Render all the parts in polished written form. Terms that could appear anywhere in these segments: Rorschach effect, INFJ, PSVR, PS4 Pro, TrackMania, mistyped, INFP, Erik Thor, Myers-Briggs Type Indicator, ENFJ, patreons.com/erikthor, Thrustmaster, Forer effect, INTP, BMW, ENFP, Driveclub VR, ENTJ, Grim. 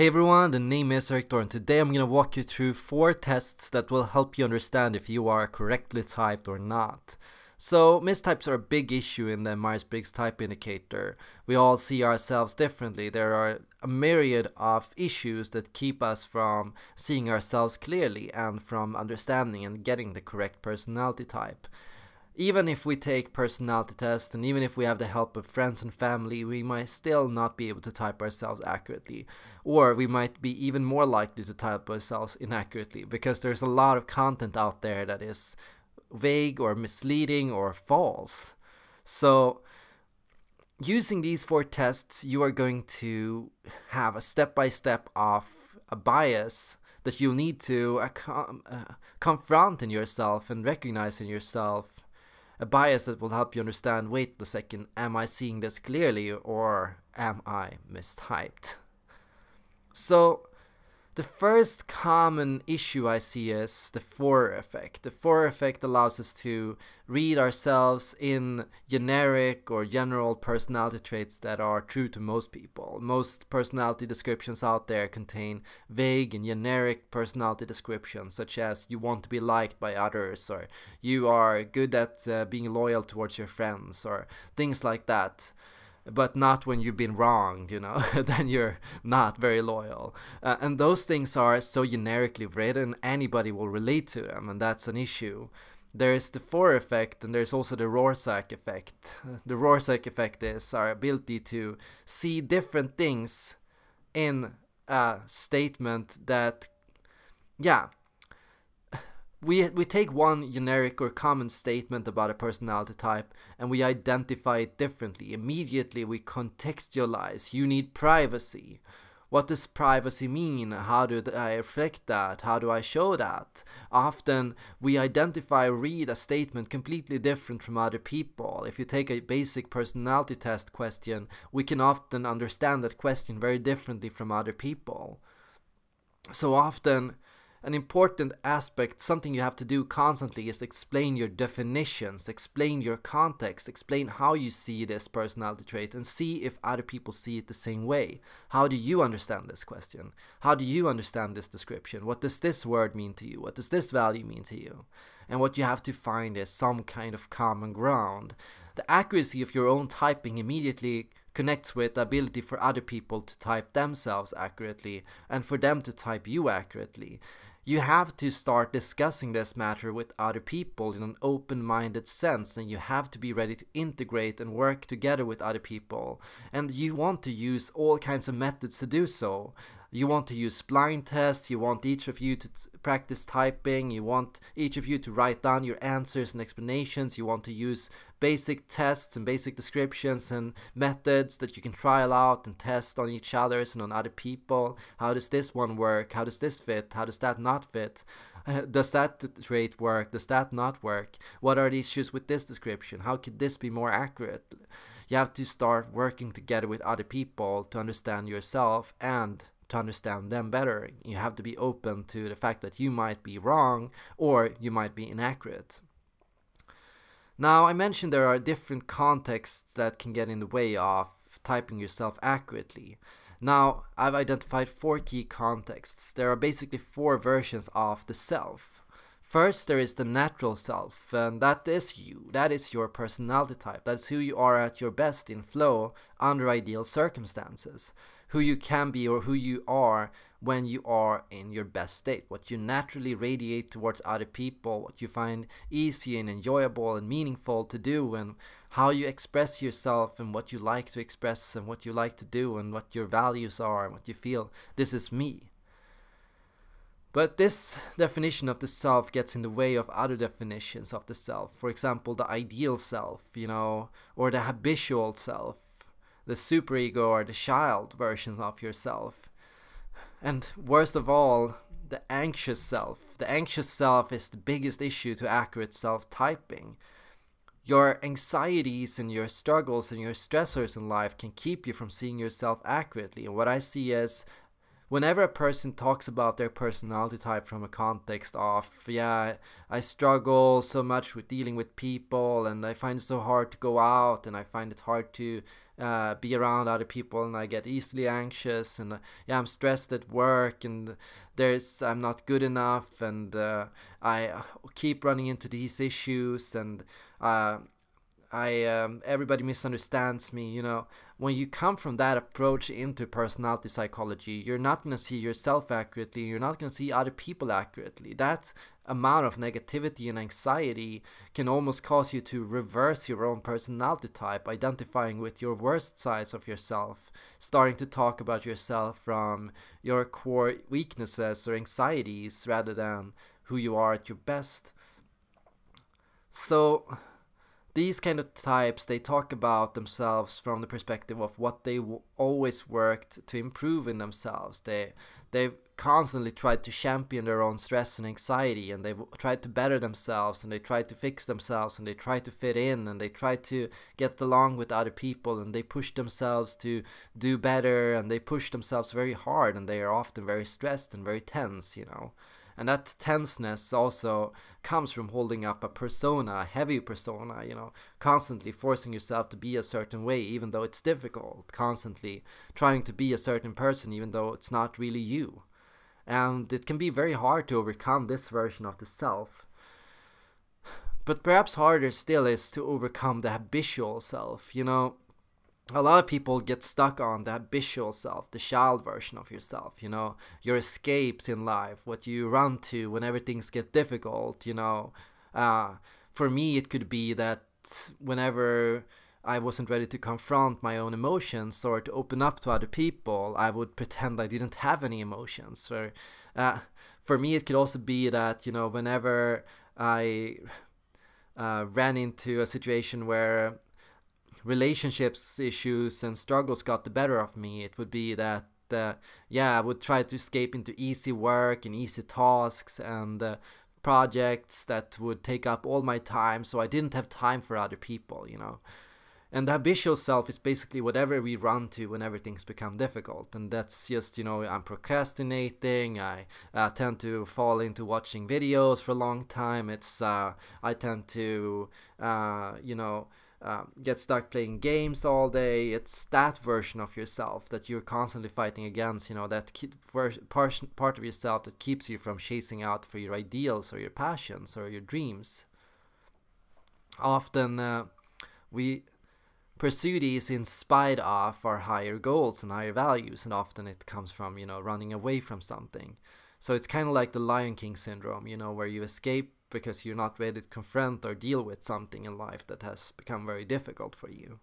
Hey everyone, the name is Erik Thor and today I'm going to walk you through 4 tests that will help you understand if you are correctly typed or not. So mistypes are a big issue in the Myers-Briggs Type Indicator. We all see ourselves differently. There are a myriad of issues that keep us from seeing ourselves clearly and from understanding and getting the correct personality type. Even if we take personality tests and even if we have the help of friends and family, we might still not be able to type ourselves accurately. Or we might be even more likely to type ourselves inaccurately because there's a lot of content out there that is vague or misleading or false. So using these 4 tests, you are going to have a step-by-step of a bias that you'll need to confront in yourself and recognize in yourself. A bias that will help you understand, wait a second, am I seeing this clearly or am I mistyped? So the first common issue I see is the Forer effect. The Forer effect allows us to read ourselves in generic or general personality traits that are true to most people. Most personality descriptions out there contain vague and generic personality descriptions, such as you want to be liked by others, or you are good at being loyal towards your friends, or things like that. But not when you've been wronged, you know, then you're not very loyal. And those things are so generically written, anybody will relate to them, and that's an issue. There's the Forer effect and there's also the Rorschach effect. The Rorschach effect is our ability to see different things in a statement that, yeah, we take one generic or common statement about a personality type and we identify it differently. Immediately we contextualize. You need privacy. What does privacy mean? How do I reflect that? How do I show that? Often we identify, read a statement completely different from other people. If you take a basic personality test question, we can often understand that question very differently from other people. So often, an important aspect, something you have to do constantly, is explain your definitions, explain your context, explain how you see this personality trait and see if other people see it the same way. How do you understand this question? How do you understand this description? What does this word mean to you? What does this value mean to you? And what you have to find is some kind of common ground. The accuracy of your own typing immediately connects with the ability for other people to type themselves accurately and for them to type you accurately. You have to start discussing this matter with other people in an open-minded sense, and you have to be ready to integrate and work together with other people. And you want to use all kinds of methods to do so. You want to use blind tests, you want each of you to practice typing, you want each of you to write down your answers and explanations, you want to use basic tests and basic descriptions and methods that you can trial out and test on each other's and on other people. How does this one work? How does this fit? How does that not fit? Does that trait work? Does that not work? What are the issues with this description? How could this be more accurate? You have to start working together with other people to understand yourself and to understand them better. You have to be open to the fact that you might be wrong or you might be inaccurate. Now, I mentioned there are different contexts that can get in the way of typing yourself accurately. Now, I've identified 4 key contexts. There are basically 4 versions of the self. First, there is the natural self, and that is you. That is your personality type. That's who you are at your best in flow under ideal circumstances. Who you can be or who you are when you are in your best state, what you naturally radiate towards other people, what you find easy and enjoyable and meaningful to do, and how you express yourself and what you like to express and what you like to do and what your values are and what you feel. This is me. But this definition of the self gets in the way of other definitions of the self. For example, the ideal self, you know, or the habitual self, the superego or the child versions of yourself. And worst of all, the anxious self. The anxious self is the biggest issue to accurate self-typing. Your anxieties and your struggles and your stressors in life can keep you from seeing yourself accurately. And what I see is, whenever a person talks about their personality type from a context of, yeah, I struggle so much with dealing with people and I find it so hard to go out and I find it hard to be around other people, and I get easily anxious, and yeah, I'm stressed at work, and I'm not good enough, and I keep running into these issues, and everybody misunderstands me, you know. When you come from that approach into personality psychology, you're not going to see yourself accurately, you're not going to see other people accurately. That amount of negativity and anxiety can almost cause you to reverse your own personality type, identifying with your worst sides of yourself, starting to talk about yourself from your core weaknesses or anxieties rather than who you are at your best. So these kind of types, they talk about themselves from the perspective of what they always worked to improve in themselves. They've constantly tried to champion their own stress and anxiety, and they've tried to better themselves, and they tried to fix themselves, and they tried to fit in, and they tried to get along with other people, and they push themselves to do better, and they push themselves very hard, and they are often very stressed and very tense, you know. And that tenseness also comes from holding up a persona, a heavy persona, you know, constantly forcing yourself to be a certain way, even though it's difficult, constantly trying to be a certain person, even though it's not really you. And it can be very hard to overcome this version of the self. But perhaps harder still is to overcome the habitual self, you know. A lot of people get stuck on the habitual self, the child version of yourself, you know, your escapes in life, what you run to whenever things get difficult, you know. For me, it could be that whenever I wasn't ready to confront my own emotions or to open up to other people, I would pretend I didn't have any emotions. Or, for me, it could also be that, you know, whenever I ran into a situation where relationships issues and struggles got the better of me, it would be that yeah, I would try to escape into easy work and easy tasks and projects that would take up all my time, so I didn't have time for other people, you know. And the habitual self is basically whatever we run to whenever things become difficult. And that's just, you know, I'm procrastinating, I tend to fall into watching videos for a long time, it's I tend to you know, get stuck playing games all day. It's that version of yourself that you're constantly fighting against, you know, that part of yourself that keeps you from chasing out for your ideals or your passions or your dreams. Often we pursue these in spite of our higher goals and higher values, and often it comes from, you know, running away from something. So it's kind of like the Lion King syndrome, you know, where you escape because you're not ready to confront or deal with something in life that has become very difficult for you.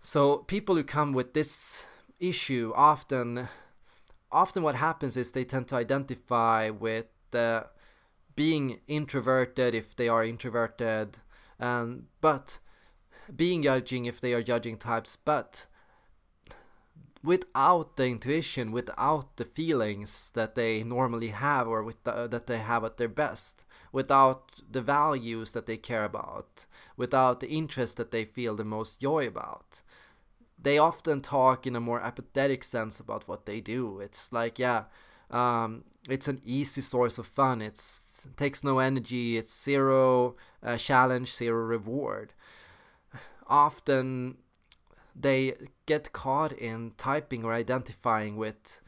So people who come with this issue, often what happens is they tend to identify with being introverted if they are introverted, and but being judging if they are judging types, but without the intuition, without the feelings that they normally have, or with that they have at their best, without the values that they care about, without the interest that they feel the most joy about. They often talk in a more apathetic sense about what they do. It's like, yeah, it's an easy source of fun, it takes no energy, it's zero challenge, zero reward. Often they get caught in typing or identifying with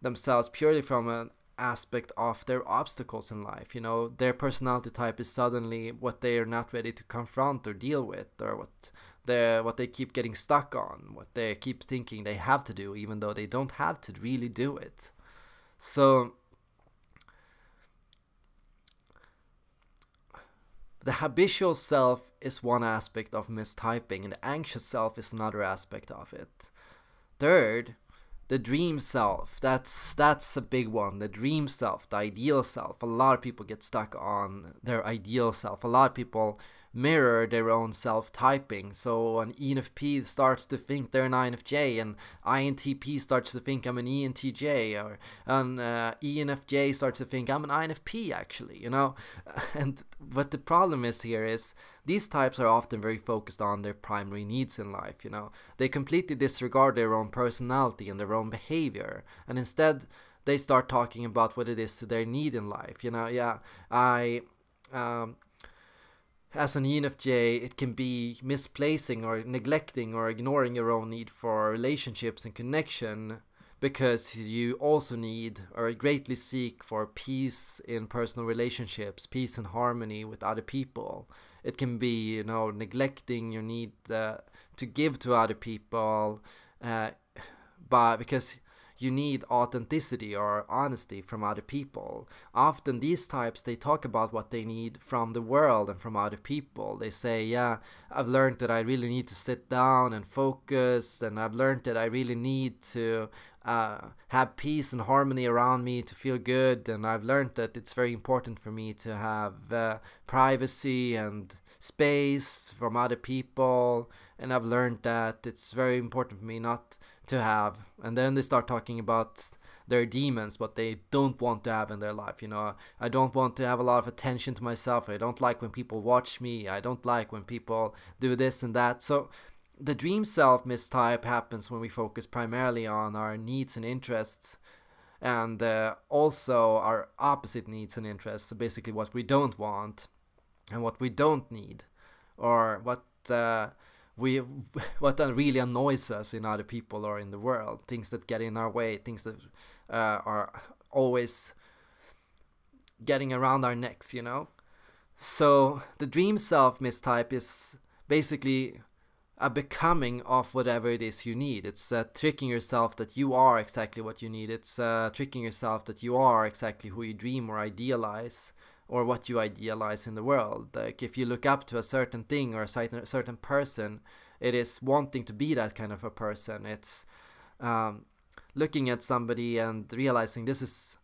themselves purely from an aspect of their obstacles in life. You know, their personality type is suddenly what they are not ready to confront or deal with, or what they keep getting stuck on, what they keep thinking they have to do, even though they don't have to really do it. So the habitual self is one aspect of mistyping, and the anxious self is another aspect of it. Third, the dream self. That's a big one. The dream self, the ideal self. A lot of people get stuck on their ideal self. A lot of people mirror their own self-typing. So an ENFP starts to think they're an INFJ, an INTP starts to think I'm an ENTJ, or an ENFJ starts to think I'm an INFP, actually, you know. And what the problem is here is these types are often very focused on their primary needs in life, you know. They completely disregard their own personality and their own behavior, and instead they start talking about what it is they need in life, you know. Yeah, I as an ENFJ, it can be misplacing or neglecting or ignoring your own need for relationships and connection, because you also need or greatly seek for peace in personal relationships, peace and harmony with other people. It can be, you know, neglecting your need to give to other people, but because you need authenticity or honesty from other people. Often these types, they talk about what they need from the world and from other people. They say, yeah, I've learned that I really need to sit down and focus, and I've learned that I really need to have peace and harmony around me to feel good, and I've learned that it's very important for me to have privacy and space from other people, and I've learned that it's very important for me not to have. And then they start talking about their demons, what they don't want to have in their life. You know, I don't want to have a lot of attention to myself. I don't like when people watch me. I don't like when people do this and that. So the dream self mistype happens when we focus primarily on our needs and interests, and also our opposite needs and interests. So basically what we don't want and what we don't need, or what really annoys us in other people or in the world, things that get in our way, things that are always getting around our necks, you know. So the dream self mistype is basically a becoming of whatever it is you need. It's tricking yourself that you are exactly what you need. It's tricking yourself that you are exactly who you dream or idealize, or what you idealize in the world. Like if you look up to a certain thing or a certain person, it is wanting to be that kind of a person. It's looking at somebody and realizing this is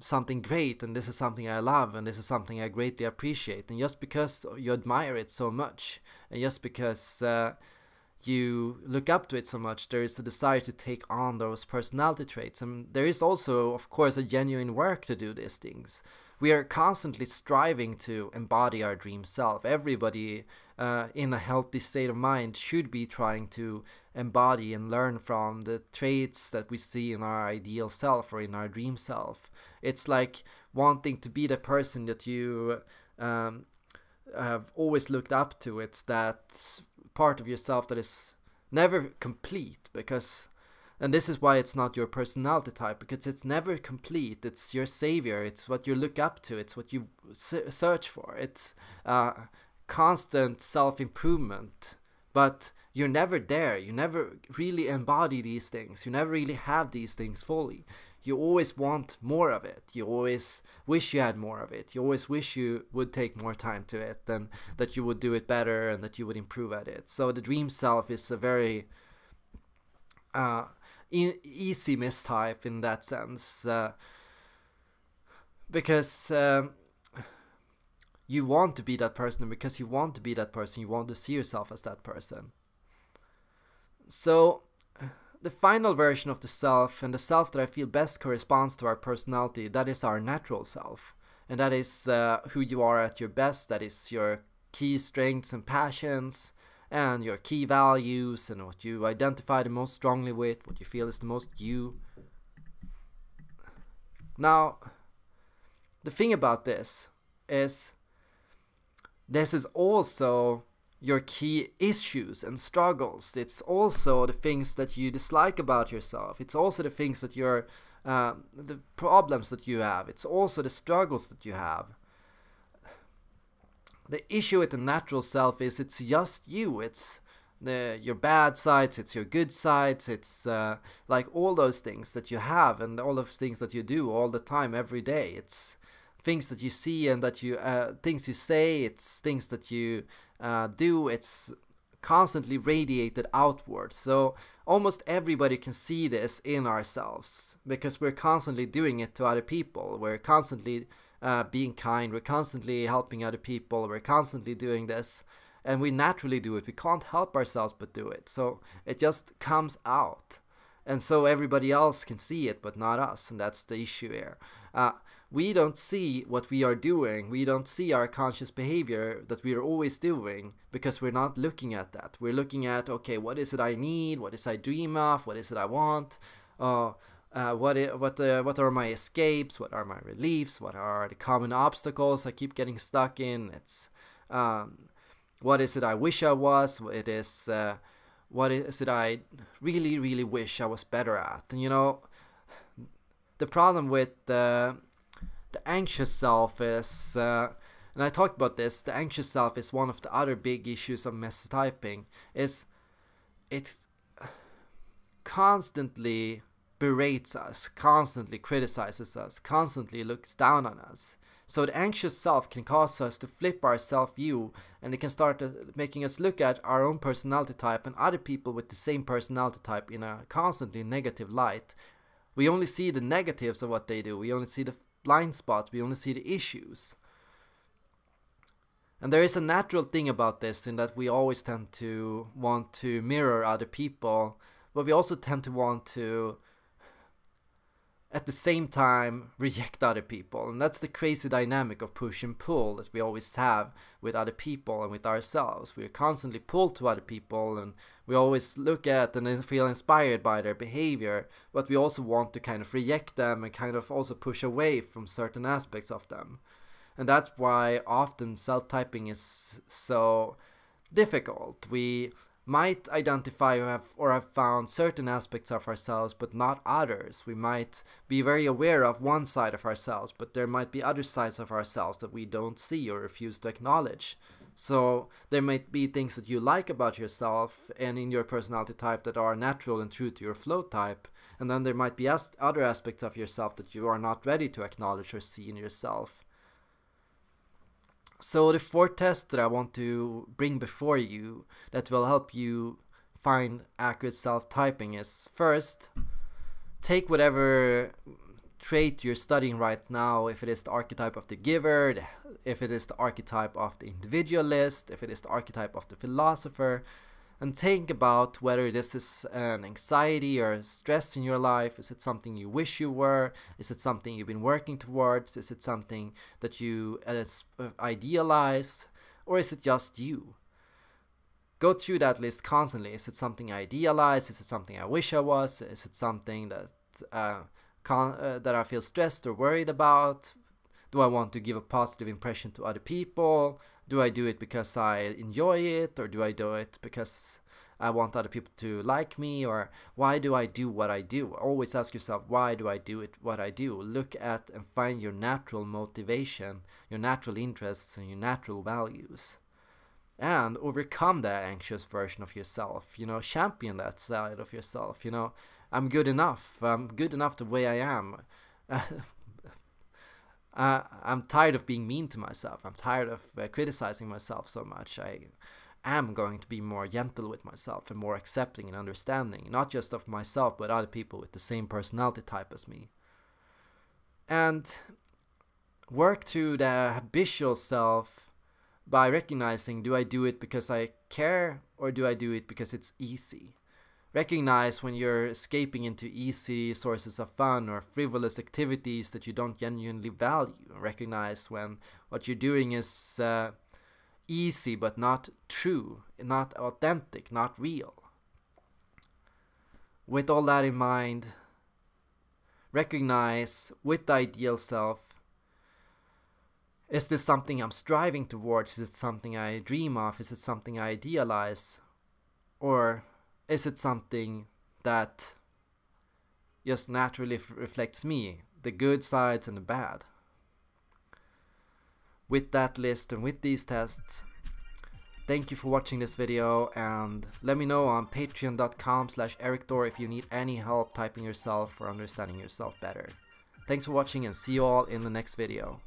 something great, and this is something I love, and this is something I greatly appreciate. And just because you admire it so much, and just because you look up to it so much, there is a desire to take on those personality traits. And there is also, of course, a genuine work to do these things. We are constantly striving to embody our dream self. Everybody in a healthy state of mind should be trying to embody and learn from the traits that we see in our ideal self or in our dream self. It's like wanting to be the person that you have always looked up to. It's that part of yourself that is never complete, because... and this is why it's not your personality type, because it's never complete. It's your savior. It's what you look up to. It's what you search for. It's constant self-improvement. But you're never there. You never really embody these things. You never really have these things fully. You always want more of it. You always wish you had more of it. You always wish you would take more time to it, and that you would do it better, and that you would improve at it. So the dream self is a very... easy mistype in that sense, because you want to be that person, and because you want to be that person, you want to see yourself as that person. So the final version of the self, and the self that I feel best corresponds to our personality, that is our natural self, and that is who you are at your best. That is your key strengths and passions, and your key values, and what you identify the most strongly with, what you feel is the most you. Now, the thing about this is also your key issues and struggles. It's also the things that you dislike about yourself. It's also the things that you're, the problems that you have. It's also the struggles that you have. The issue with the natural self is it's just you. It's your bad sides, it's your good sides, it's like all those things that you have, and all those things that you do all the time, every day. It's things that you see, and that you things you say, it's things that you do. It's constantly radiated outward. So almost everybody can see this in ourselves, because we're constantly doing it to other people. We're constantly being kind, we're constantly helping other people, we're constantly doing this, and we naturally do it. We can't help ourselves but do it, so it just comes out, and so everybody else can see it but not us, and that's the issue here. We don't see what we are doing, we don't see our conscious behavior that we are always doing, because we're not looking at that. We're looking at, okay, what is it I need, what is I dream of, what is it I want, what are my escapes, what are my reliefs, what are the common obstacles I keep getting stuck in. It's What is it I wish I was? It is what is it I really, really wish I was better at? And you know, the problem with the anxious self is, and I talked about this, the anxious self is one of the other big issues of mistyping, is it constantly berates us, constantly criticizes us, constantly looks down on us. So the anxious self can cause us to flip our self-view, and it can start making us look at our own personality type and other people with the same personality type in a constantly negative light. We only see the negatives of what they do, we only see the blind spots, we only see the issues. And there is a natural thing about this in that we always tend to want to mirror other people, but we also tend to want to, at the same time, reject other people. And that's the crazy dynamic of push and pull that we always have with other people and with ourselves. We're constantly pulled to other people, and we always look at and feel inspired by their behavior, but we also want to kind of reject them and kind of also push away from certain aspects of them. And that's why often self-typing is so difficult. We might identify or have found certain aspects of ourselves but not others. We might be very aware of one side of ourselves, but there might be other sides of ourselves that we don't see or refuse to acknowledge. So there might be things that you like about yourself and in your personality type that are natural and true to your flow type, and then there might be other aspects of yourself that you are not ready to acknowledge or see in yourself. So the fourth test that I want to bring before you that will help you find accurate self-typing is, first, take whatever trait you're studying right now, if it is the archetype of the giver, if it is the archetype of the individualist, if it is the archetype of the philosopher, and think about whether this is an anxiety or stress in your life. Is it something you wish you were? Is it something you've been working towards? Is it something that you idealize? Or is it just you? Go through that list constantly. Is it something I idealize? Is it something I wish I was? Is it something that, that I feel stressed or worried about? Do I want to give a positive impression to other people? Do I do it because I enjoy it, or do I do it because I want other people to like me, or why do I do what I do? Always ask yourself, why do I do it what I do? Look at and find your natural motivation, your natural interests, and your natural values. And overcome that anxious version of yourself, you know, champion that side of yourself, you know, I'm good enough the way I am. I'm tired of being mean to myself. I'm tired of criticizing myself so much. I am going to be more gentle with myself and more accepting and understanding, not just of myself, but other people with the same personality type as me. And work through the habitual self by recognizing, do I do it because I care, or do I do it because it's easy? Recognize when you're escaping into easy sources of fun or frivolous activities that you don't genuinely value. Recognize when what you're doing is easy but not true, not authentic, not real. With all that in mind, recognize with the ideal self, is this something I'm striving towards? Is it something I dream of? Is it something I idealize? Or is it something that just naturally reflects me, the good sides and the bad? With that list and with these tests, thank you for watching this video, and let me know on patreon.com/ErikThor if you need any help typing yourself or understanding yourself better. Thanks for watching, and see you all in the next video.